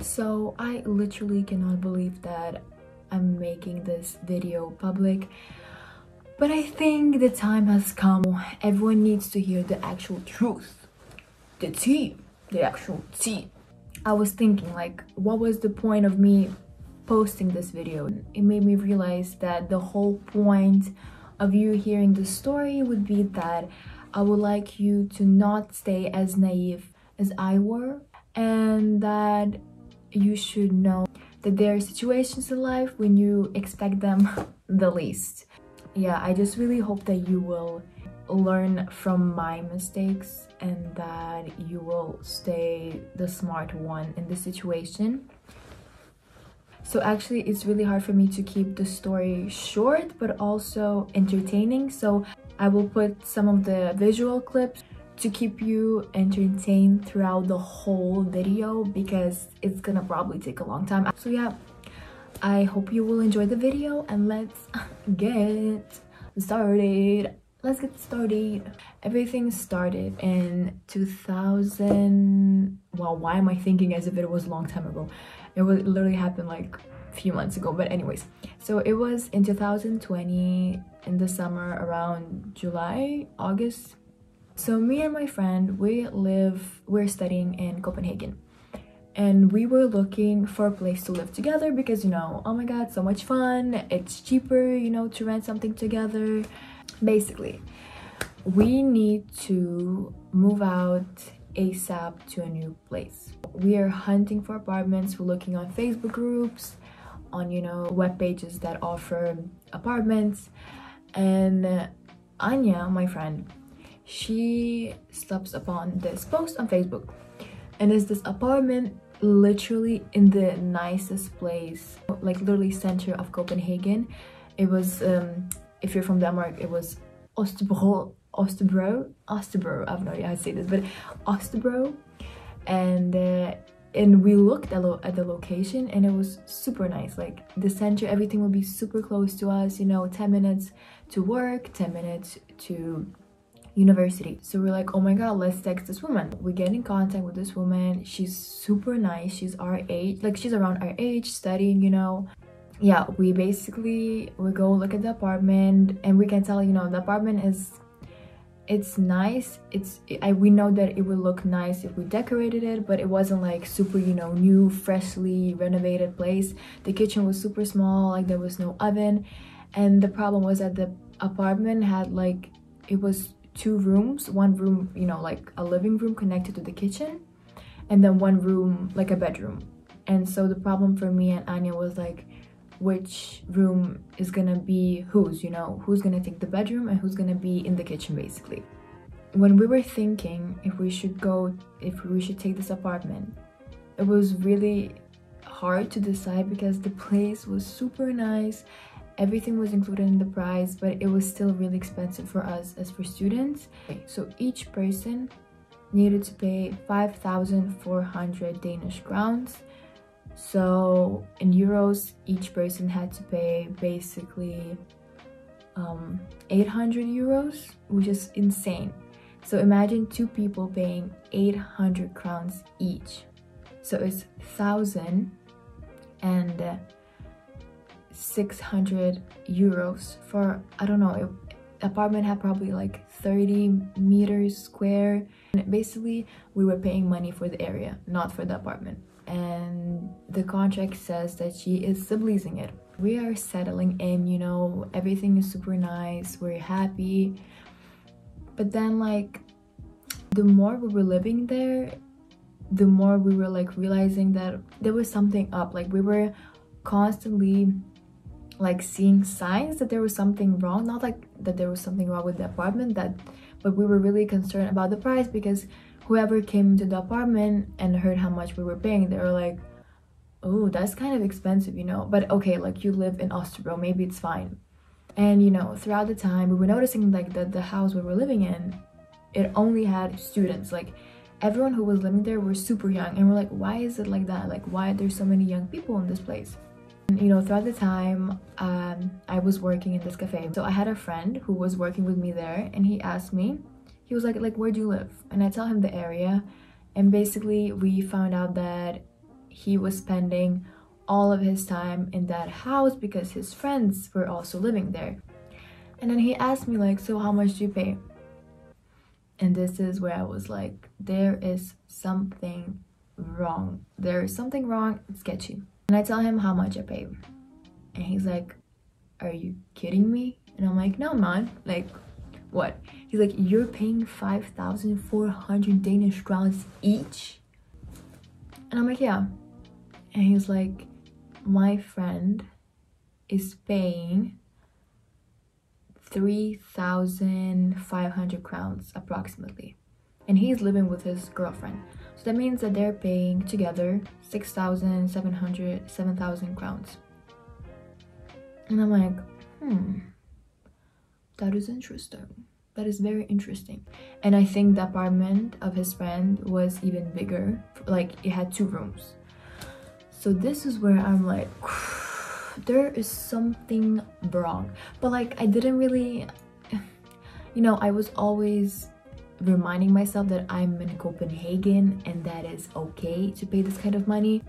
So I literally cannot believe that I'm making this video public, but I think the time has come. Everyone needs to hear the actual truth, the tea, the actual tea. I was thinking, like, what was the point of me posting this video? It made me realize that the whole point of you hearing the story would be that I would like you to not stay as naive as I were, and that you should know that there are situations in life when you expect them the least. Yeah, I just really hope that you will learn from my mistakes and that you will stay the smart one in this situation. So actually, it's really hard for me to keep the story short but also entertaining, so I will put some of the visual clips to keep you entertained throughout the whole video, because it's gonna probably take a long time. So yeah, I hope you will enjoy the video, and let's get started. Let's get started. Everything started in 2000. Well, why am I thinking as if it was a long time ago? It was literally happened like a few months ago, but anyways. So it was in 2020 in the summer, around July, August. So me and my friend, we're studying in Copenhagen, and we were looking for a place to live together because, you know, oh my god, so much fun. It's cheaper, you know, to rent something together. Basically, we need to move out ASAP to a new place. We are hunting for apartments. We're looking on Facebook groups, on, you know, web pages that offer apartments. And Anya, my friend, she stumbles upon this post on Facebook, and it's this apartment literally in the nicest place, like literally center of Copenhagen. It was if you're from Denmark, it was Østerbro, I have no idea how to say this, but Østerbro. And we looked at the location, and it was super nice. Like the center, everything would be super close to us, you know, 10 minutes to work, 10 minutes to university. So we're like, oh my god, let's text this woman. We get in contact with this woman. She's super nice. She's our age, like she's around our age, studying, you know. Yeah, we go look at the apartment, and we can tell, you know, the apartment is, it's nice. We know that it would look nice if we decorated it, but it wasn't like super, you know, new, freshly renovated place. The kitchen was super small, like there was no oven. And the problem was that the apartment had, like, it was two rooms, one room, you know, like a living room connected to the kitchen, and then one room, like a bedroom. And so the problem for me and Anya was like, which room is gonna be whose, you know, who's gonna take the bedroom and who's gonna be in the kitchen, basically. When we were thinking if we should take this apartment, it was really hard to decide because the place was super nice, everything was included in the price, but it was still really expensive for us as for students. So each person needed to pay 5,400 Danish crowns. So in euros, each person had to pay basically 800 euros, which is insane. So imagine two people paying 800 crowns each. So it's 1,600 euros for, I don't know, apartment had probably like 30 meters square. And basically, we were paying money for the area, not for the apartment. And the contract says that she is subleasing it. We are settling in, you know, everything is super nice, we're happy. But then, like, the more we were living there, the more we were like realizing that there was something up. Like, we were constantly like seeing signs that there was something wrong. Not like that there was something wrong with the apartment, but we were really concerned about the price, because whoever came into the apartment and heard how much we were paying, they were like, oh, that's kind of expensive, you know, but okay, like, you live in Østerbro, maybe it's fine. And, you know, throughout the time, we were noticing, like, that the house we were living in, it only had students. Like, everyone who was living there were super young, and we're like, why is it like that? Like, why are there so many young people in this place? And, you know, throughout the time, I was working in this cafe. So I had a friend who was working with me there, and he asked me, he was like, where do you live? And I tell him the area, and basically we found out that he was spending all of his time in that house because his friends were also living there. And then he asked me like, so how much do you pay? And this is where I was like, there is something wrong. There is something wrong, it's sketchy. And I tell him how much I pay. And he's like, are you kidding me? And I'm like, no man, like what? He's like, you're paying 5,400 Danish crowns each? And I'm like, yeah. And he's like, my friend is paying 3,500 crowns approximately, and he's living with his girlfriend, so that means that they're paying together 7,000 crowns. And I'm like, that is interesting, that is very interesting. And I think the apartment of his friend was even bigger, like it had 2 rooms. So this is where I'm like, there is something wrong. But like, I didn't really, you know, I was always reminding myself that I'm in Copenhagen and that is okay to pay this kind of money.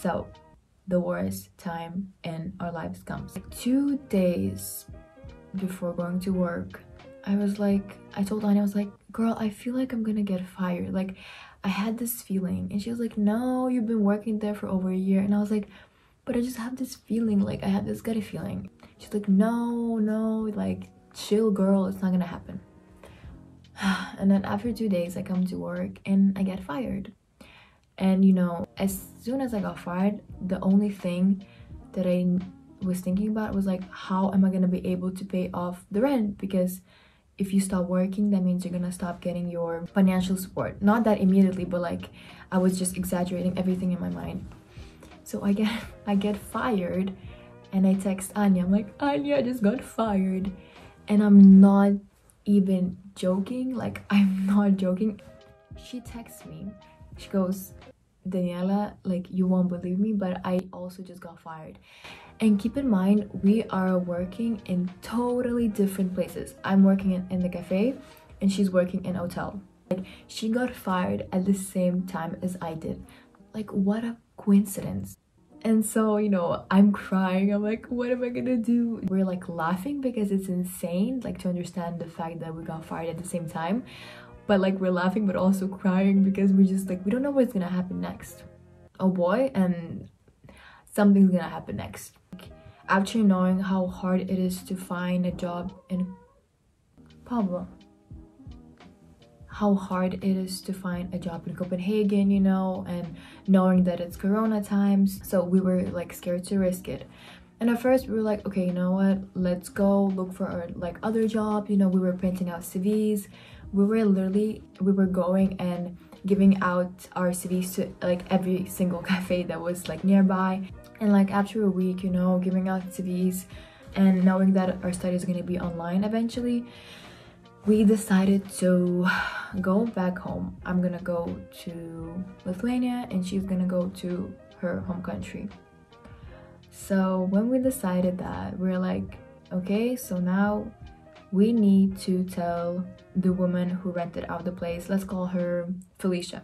So the worst time in our lives comes. Like 2 days before going to work, I was like, I told Anya, I was like, girl, I feel like I'm gonna get fired. Like, I had this feeling. And she was like, no, you've been working there for over a year. And I was like, but I just have this feeling, like I have this gutty feeling. She's like, no, like chill girl, it's not gonna happen. And then after 2 days I come to work and I get fired. And you know, as soon as I got fired, the only thing that I was thinking about was like, how am I gonna be able to pay off the rent? Because if you stop working, that means you're gonna stop getting your financial support. Not that immediately, but like I was just exaggerating everything in my mind. So I get fired and I text Anya. I'm like, Anya, I just got fired. And I'm not even joking. Like, I'm not joking. She texts me. She goes, Daniela, like, you won't believe me, but I also just got fired. And keep in mind, we are working in totally different places. I'm working in the cafe and she's working in a hotel. Like, she got fired at the same time as I did. Like, what a coincidence. And so, you know, I'm crying. I'm like, what am I gonna do? We're like laughing because it's insane, like, to understand the fact that we got fired at the same time. But like, we're laughing but also crying because we just like, we don't know what's gonna happen next. Oh boy, and something's gonna happen next. Like, after knowing how hard it is to find a job in Pablo, how hard it is to find a job in Copenhagen, you know, and knowing that it's corona times, so we were like scared to risk it. And at first we were like, okay, you know what, let's go look for our like other job, you know. We were printing out CVs, we were going and giving out our CVs to like every single cafe that was like nearby. And like after a week, you know, giving out CVs and knowing that our study is going to be online eventually, we decided to go back home. I'm gonna go to Lithuania and she's gonna go to her home country. So when we decided that, we're like, okay, so now we need to tell the woman who rented out the place, let's call her Felicia.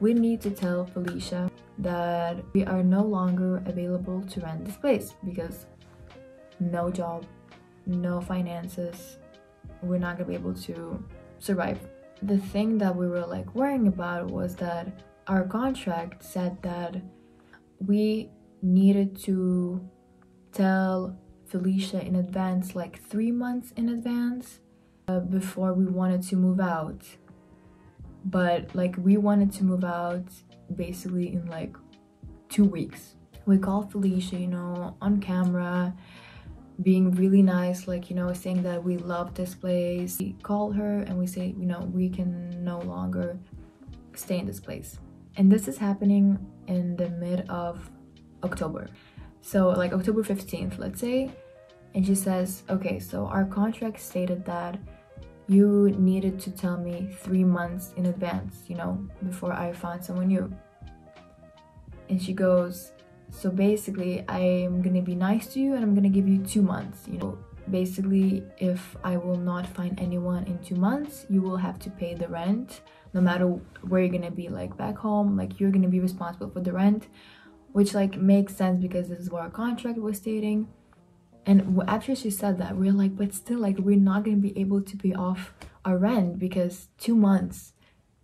We need to tell Felicia that we are no longer available to rent this place because no job, no finances, we're not gonna be able to survive. The thing that we were like worrying about was that our contract said that we needed to tell Felicia in advance, like 3 months in advance, before we wanted to move out. But like, we wanted to move out basically in like 2 weeks. We called Felicia, you know, on camera, being really nice, like, you know, saying that we love this place. We call her and we say, you know, we can no longer stay in this place. And this is happening in the mid of October, so like October 15th, let's say. And she says, okay, so our contract stated that you needed to tell me 3 months in advance, you know, before I found someone new. And she goes, so basically, I'm gonna be nice to you and I'm gonna give you 2 months, you know. Basically, if I will not find anyone in 2 months, you will have to pay the rent no matter where you're gonna be, like back home, like you're gonna be responsible for the rent, which like makes sense because this is what our contract was stating. And after she said that, we're like, but still, like, we're not gonna be able to pay off our rent because 2 months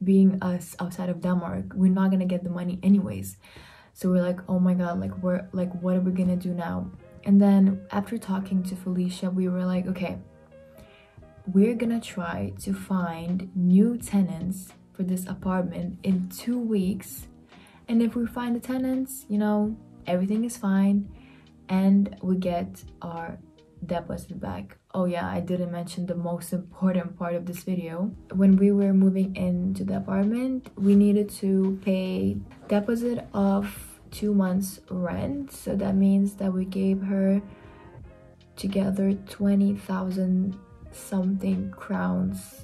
being us outside of Denmark, we're not gonna get the money anyways. So we're like, oh my god, like we're like, what are we gonna do now? And then after talking to Felicia, we were like, okay, we're gonna try to find new tenants for this apartment in 2 weeks, and if we find the tenants, you know, everything is fine and we get our deposit back. Oh yeah, I didn't mention the most important part of this video. When we were moving into the apartment, we needed to pay deposit of 2 months rent, so that means that we gave her together 20,000 something crowns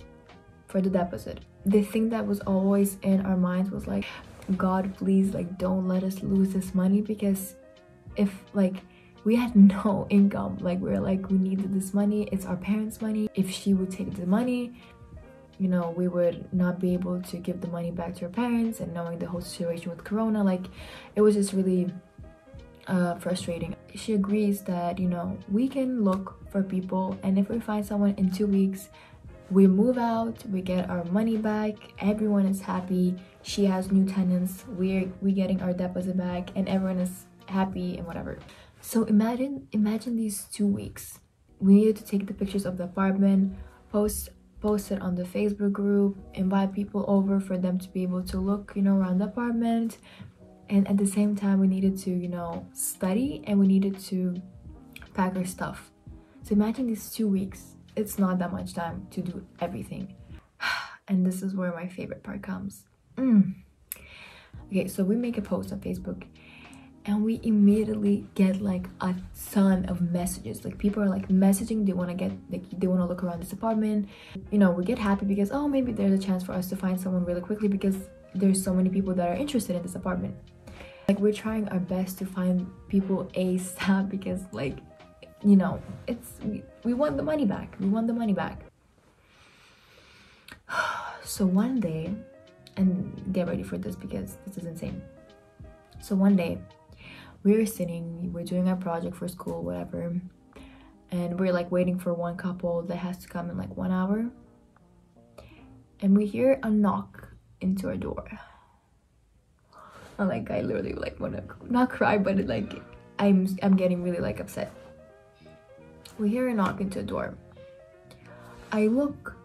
for the deposit. The thing that was always in our minds was like, God, please, like, don't let us lose this money, because if like we had no income, like we were like, we needed this money, it's our parents' money. If she would take the money, you know, we would not be able to give the money back to our parents, and knowing the whole situation with Corona, like it was just really frustrating. She agrees that, you know, we can look for people, and if we find someone in 2 weeks, we move out, we get our money back, everyone is happy, she has new tenants, we're getting our deposit back, and everyone is happy and whatever. So imagine these 2 weeks. We needed to take the pictures of the apartment, post it on the Facebook group, invite people over for them to be able to look, you know, around the apartment. And at the same time, we needed to, you know, study, and we needed to pack our stuff. So imagine these 2 weeks. It's not that much time to do everything. And this is where my favorite part comes. Okay, so we make a post on Facebook, and we immediately get like a ton of messages. Like people are like messaging, they want to get, like they want to look around this apartment. You know, we get happy because, oh, maybe there's a chance for us to find someone really quickly because there's so many people that are interested in this apartment. Like we're trying our best to find people ASAP because, like, you know, it's we want the money back. We want the money back. So one day, and get ready for this because this is insane. So one day, we were sitting, we're doing our project for school, whatever, and we're like waiting for one couple that has to come in like 1 hour, and we hear a knock into our door. And like I literally like wanna not cry, but it, like I'm getting really like upset. We hear a knock into the door. I look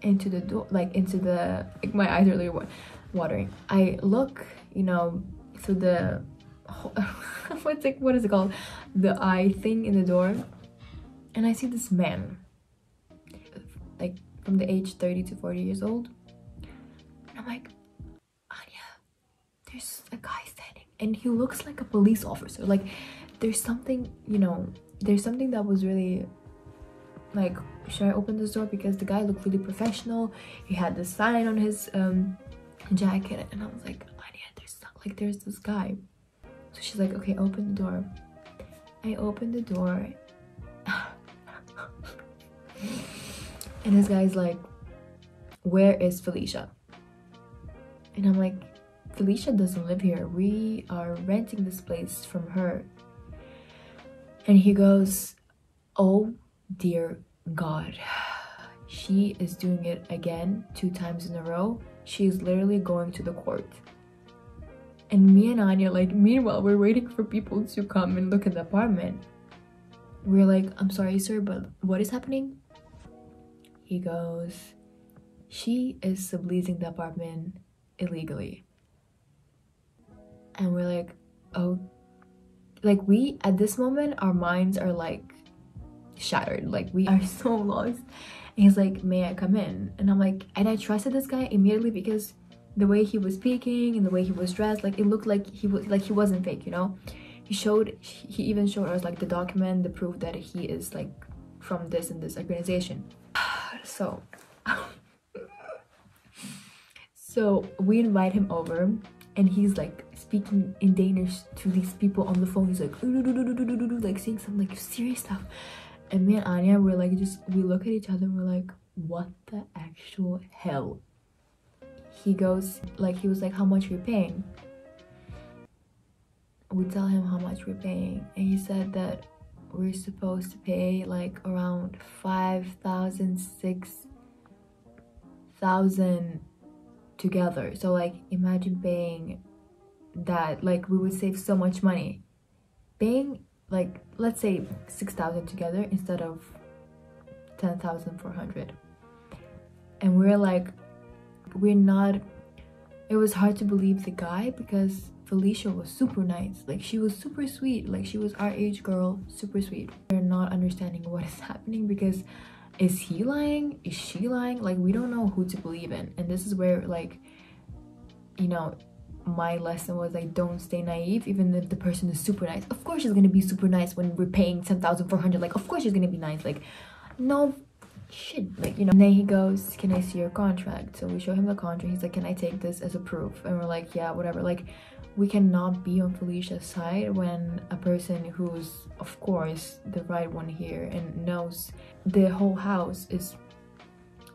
into the door, like into the, like my eyes are literally watering. I look, you know, through the what is it called, the eye thing in the door, and I see this man, like from the age 30 to 40 years old, and I'm like, Anya, there's a guy standing, and he looks like a police officer. Like there's something, you know, there's something that was really like, should I open this door? Because the guy looked really professional, he had this sign on his jacket, and I was like, Anya, there's this guy. So she's like, okay, open the door. I open the door. And this guy's like, where is Felicia? And I'm like, Felicia doesn't live here. We are renting this place from her. And he goes, oh dear God. She is doing it again, 2 times in a row. She is literally going to the court. And me and Anya, like, meanwhile, we're waiting for people to come and look at the apartment. We're like, I'm sorry, sir, but what is happening? He goes, she is subleasing the apartment illegally. And we're like, oh, like we, at this moment, our minds are like shattered. Like we are so lost. And he's like, may I come in? And I'm like, and I trusted this guy immediately because the way he was speaking and the way he was dressed, like it looked like he was, like he wasn't fake, you know. He even showed us like the document, the proof that he is like from this and this organization. So so we invite him over, and he's like speaking in Danish to these people on the phone. He's like saying some like serious stuff, and me and Anya were like, just, we look at each other and we're like, what the actual hell? he goes, like, he was like, how much are you paying? We tell him how much we're paying, and he said that we're supposed to pay like around 5,000, 6,000 together. So like, imagine paying that, like, we would save so much money. Paying like, let's say 6,000 together instead of 10,400. And we're like, we're not, it was hard to believe the guy, because Felicia was super nice, like she was super sweet, like she was our age girl, super sweet. We're not understanding what is happening, because is he lying? Is she lying? Like, we don't know who to believe in. And this is where, like, you know, my lesson was, like, don't stay naive, even if the person is super nice. Of course she's gonna be super nice when we're paying 10,400, like, of course she's gonna be nice, like, no shit, like, you know. And then he goes, can I see your contract? So we show him the contract. He's like, can I take this as a proof? And we're like, yeah, whatever. Like, we cannot be on Felicia's side when a person who's, of course, the right one here and knows the whole house is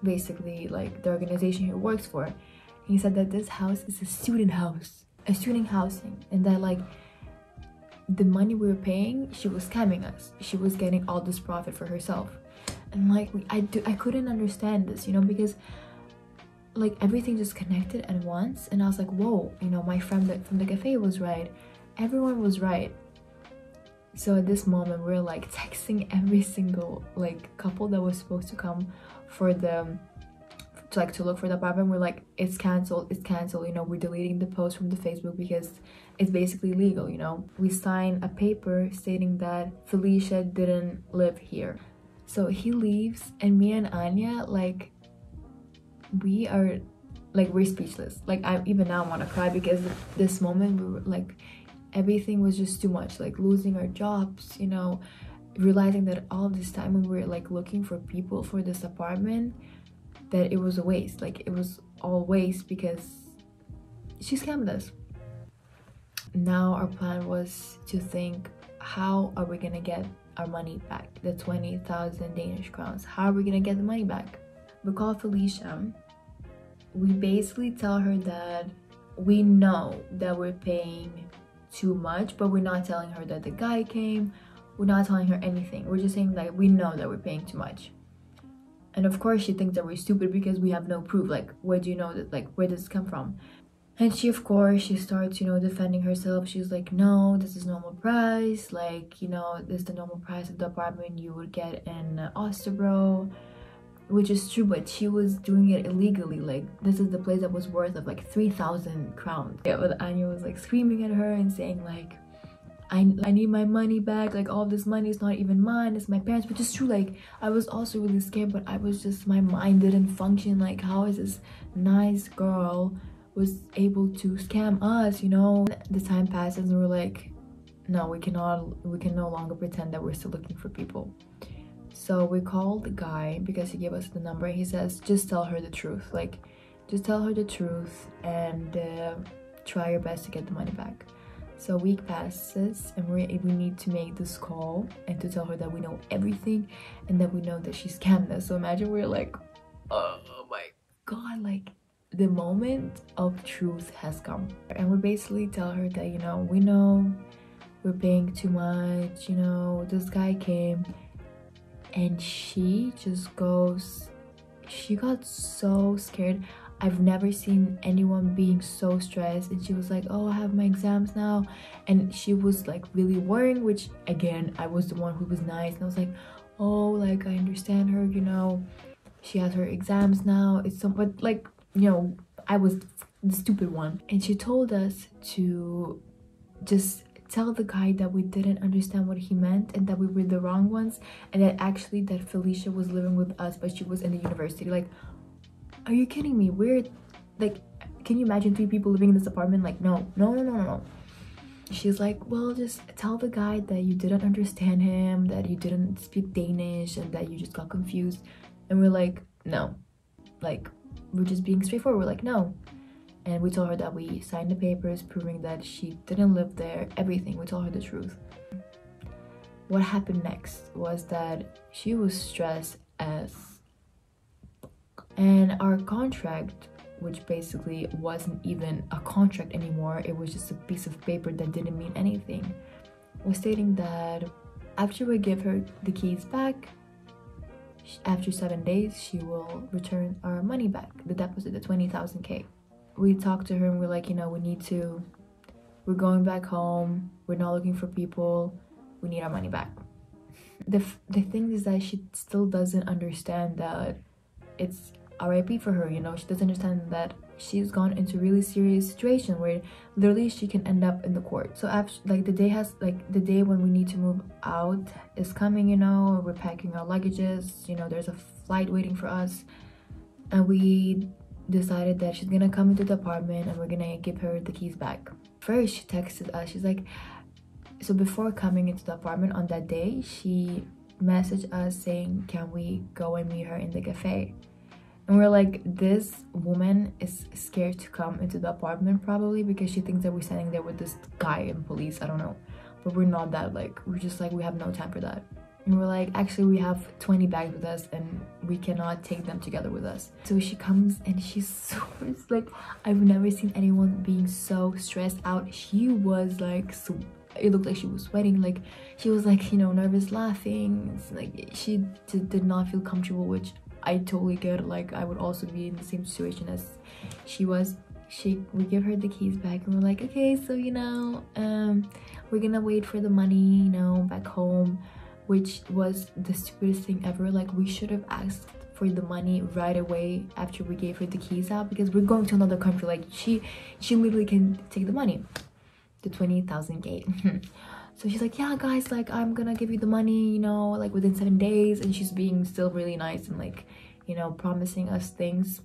basically like the organization he works for. He said that this house is a student house, a student housing, and that, like, the money we were paying, she was scamming us. She was getting all this profit for herself. And like, I couldn't understand this, you know, because like everything just connected at once. And I was like, whoa, you know, my friend from the cafe was right. Everyone was right. So at this moment, we're like texting every single like couple that was supposed to come for the, to look for the apartment. We're like, it's canceled, it's canceled, you know, we're deleting the post from the Facebook because it's basically illegal, you know. We signed a paper stating that Felicia didn't live here. So he leaves, and me and Anya, like, we are like, we're speechless. Like, I even now want to cry, because this moment we were like, everything was just too much, like losing our jobs, you know, realizing that all this time when we were like looking for people for this apartment, that it was a waste. Like, it was all waste because she scammed us. Now our plan was to think, how are we gonna get our money back, the 20,000 Danish crowns? How are we gonna get the money back? We call Felicia. We basically tell her that we know that we're paying too much, but we're not telling her that the guy came. We're not telling her anything. We're just saying that we know that we're paying too much. And of course she thinks that we're stupid because we have no proof. Like, where do you know that? Like, where does it come from? And she, of course, she starts, you know, defending herself. She's like, no, this is normal price. Like, you know, this is the normal price of the apartment you would get in Østerbro, which is true, but she was doing it illegally. Like, this is the place that was worth of like 3,000 crowns. Yeah, but Anya was like screaming at her and saying like, I need my money back. Like, all this money is not even mine, it's my parents. Which is true, like, I was also really scared, but I was just, my mind didn't function. Like, how is this nice girl was able to scam us, you know? The time passes and we're like, no, we can no longer pretend that we're still looking for people. So we called the guy because he gave us the number. He says, just tell her the truth. Like, just tell her the truth and try your best to get the money back. So a week passes and we need to make this call and to tell her that we know everything and that we know that she scammed us. So imagine we're like, oh my god, like, the moment of truth has come. And we basically tell her that, you know, we know we're paying too much, you know, this guy came. And she just goes, she got so scared. I've never seen anyone being so stressed. And she was like, oh, I have my exams now. And she was like really worrying, which again, I was the one who was nice. And I was like, oh, like, I understand her, you know, she has her exams now. It's somewhat like, you know, I was the stupid one. And she told us to just tell the guy that we didn't understand what he meant and that we were the wrong ones. And that actually that Felicia was living with us, but she was in the university. Like, are you kidding me? We're like, can you imagine 3 people living in this apartment? Like, no. She's like, well, just tell the guy that you didn't understand him, that you didn't speak Danish, and that you just got confused. And we're like, no, like, we're just being straightforward. We're like, no. And we told her that we signed the papers proving that she didn't live there, everything. We told her the truth. What happened next was that she was stressed as, and our contract which basically wasn't even a contract anymore, it was just a piece of paper that didn't mean anything, was stating that after we give her the keys back, after 7 days, she will return our money back, the deposit, the 20,000K. We talked to her and we're like, you know, we're going back home, we're not looking for people, we need our money back. The thing is that she still doesn't understand that it's RIP for her, you know, she doesn't understand that she's gone into a really serious situation where literally she can end up in the court. So after, like, the day when we need to move out is coming, you know, we're packing our luggages, you know, there's a flight waiting for us, and we decided that she's gonna come into the apartment and we're gonna give her the keys back. First, she texted us, she's like, so before coming into the apartment on that day, she messaged us saying, can we go and meet her in the cafe? And we're like, this woman is scared to come into the apartment probably because she thinks that we're standing there with this guy in police, I don't know. But we're not that, like, we're just like, we have no time for that. And we're like, actually, we have 20 bags with us and we cannot take them together with us. So she comes and she's so, it's like, I've never seen anyone being so stressed out. She was like, so, it looked like she was sweating, like she was like, you know, nervous, laughing. It's like she did not feel comfortable, which I totally get, like I would also be in the same situation as she was. We give her the keys back and we're like, okay, so, you know, we're gonna wait for the money, you know, back home, which was the stupidest thing ever. Like, we should have asked for the money right away after we gave her the keys out, because we're going to another country, like she literally can take the money, the 20,000K. So she's like, yeah guys, like I'm gonna give you the money, you know, like within 7 days, and she's being still really nice and, like, you know, promising us things.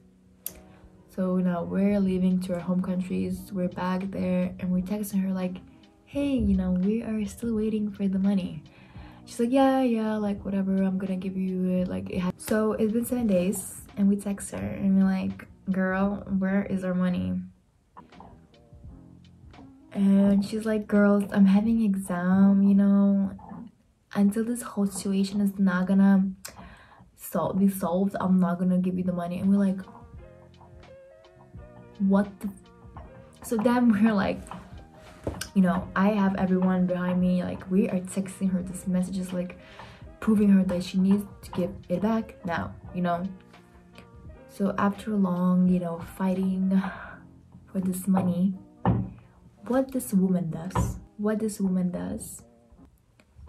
So now we're leaving to our home countries, we're back there, and we're texting her like, hey, you know, we are still waiting for the money. She's like, yeah, like whatever, I'm gonna give you it, like it. So it's been 7 days and we text her and we're like, girl, where is our money? And she's like, girls, I'm having exam, you know, until this whole situation is not gonna be solved, I'm not gonna give you the money. And we're like, what the? So then we're like, you know, I have everyone behind me, like we are texting her this messages, like proving her that she needs to give it back now, you know. So after a long, you know, fighting for this money, what this woman does,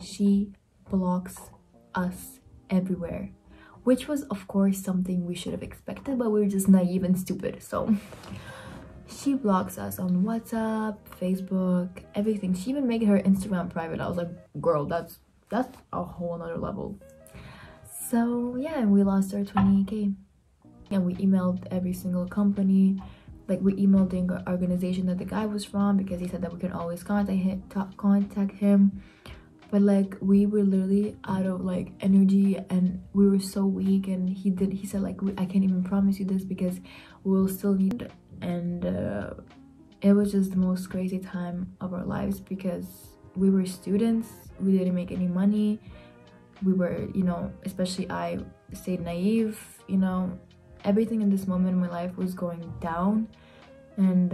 she blocks us everywhere, which was of course something we should have expected, but we were just naive and stupid. So she blocks us on WhatsApp, Facebook, everything. She even made her Instagram private. I was like, girl, that's a whole another level. So yeah, and we lost our 20K, and we emailed every single company. Like, we emailed the organization that the guy was from, because he said that we can always contact him. But like, we were literally out of like energy and we were so weak, and he said like, I can't even promise you this because we'll still need it. And it was just the most crazy time of our lives, because we were students, we didn't make any money, we were, you know, especially I stayed naive, you know. Everything in this moment in my life was going down, and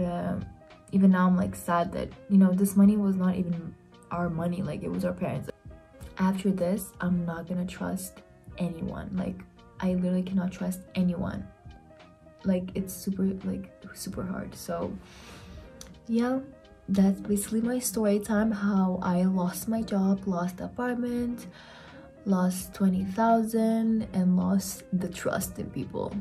even now I'm like sad that, you know, this money was not even our money, like it was our parents. After this, I'm not gonna trust anyone, like I literally cannot trust anyone, like it's super hard. So yeah, that's basically my story time, how I lost my job, lost the apartment, lost 20,000, and lost the trust in people.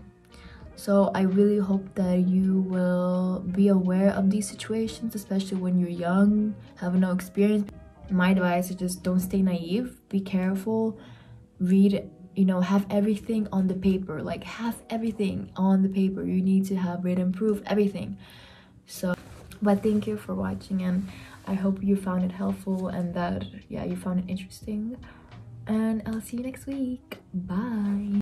So I really hope that you will be aware of these situations, especially when you're young, have no experience. My advice is just don't stay naive, be careful, read, you know, have everything on the paper, like have everything on the paper. You need to have written proof, everything. So, but thank you for watching, and I hope you found it helpful, and that, yeah, you found it interesting. And I'll see you next week. Bye.